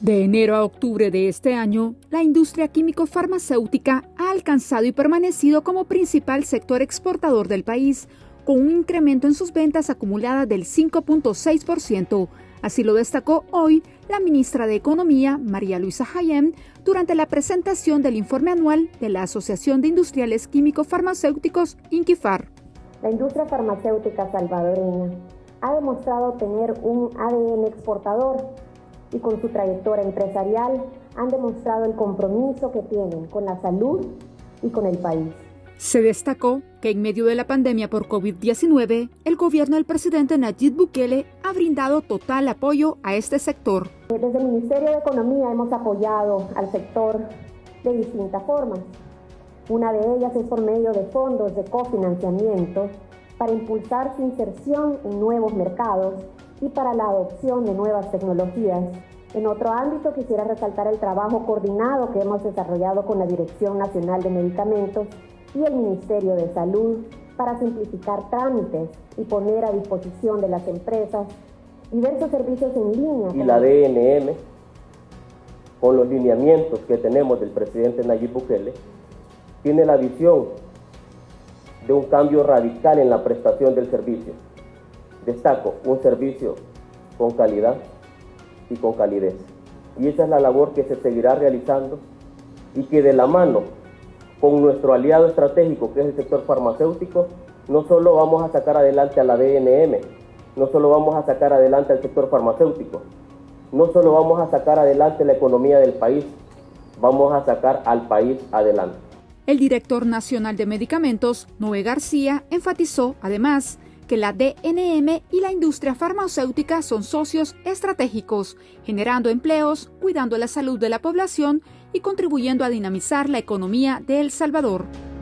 De enero a octubre de este año, la industria químico-farmacéutica ha alcanzado y permanecido como principal sector exportador del país, con un incremento en sus ventas acumuladas del 5.6%. Así lo destacó hoy la ministra de Economía, María Luisa Hayem, durante la presentación del informe anual de la Asociación de Industriales Químico-Farmacéuticos, INQUIFAR. La industria farmacéutica salvadoreña ha demostrado tener un ADN exportador, y con su trayectoria empresarial han demostrado el compromiso que tienen con la salud y con el país. Se destacó que en medio de la pandemia por COVID-19, el gobierno del presidente Nayib Bukele ha brindado total apoyo a este sector. Desde el Ministerio de Economía hemos apoyado al sector de distintas formas. Una de ellas es por medio de fondos de cofinanciamiento para impulsar su inserción en nuevos mercados y para la adopción de nuevas tecnologías. En otro ámbito quisiera resaltar el trabajo coordinado que hemos desarrollado con la Dirección Nacional de Medicamentos y el Ministerio de Salud para simplificar trámites y poner a disposición de las empresas diversos servicios en línea. Y la DNM, con los lineamientos que tenemos del presidente Nayib Bukele, tiene la visión de un cambio radical en la prestación del servicio. Destaco un servicio con calidad y con calidez. Y esa es la labor que se seguirá realizando y que de la mano con nuestro aliado estratégico, que es el sector farmacéutico, no solo vamos a sacar adelante a la DNM, no solo vamos a sacar adelante al sector farmacéutico, no solo vamos a sacar adelante la economía del país, vamos a sacar al país adelante. El director nacional de medicamentos, Nué García, enfatizó además que la DNM y la industria farmacéutica son socios estratégicos, generando empleos, cuidando la salud de la población y contribuyendo a dinamizar la economía de El Salvador.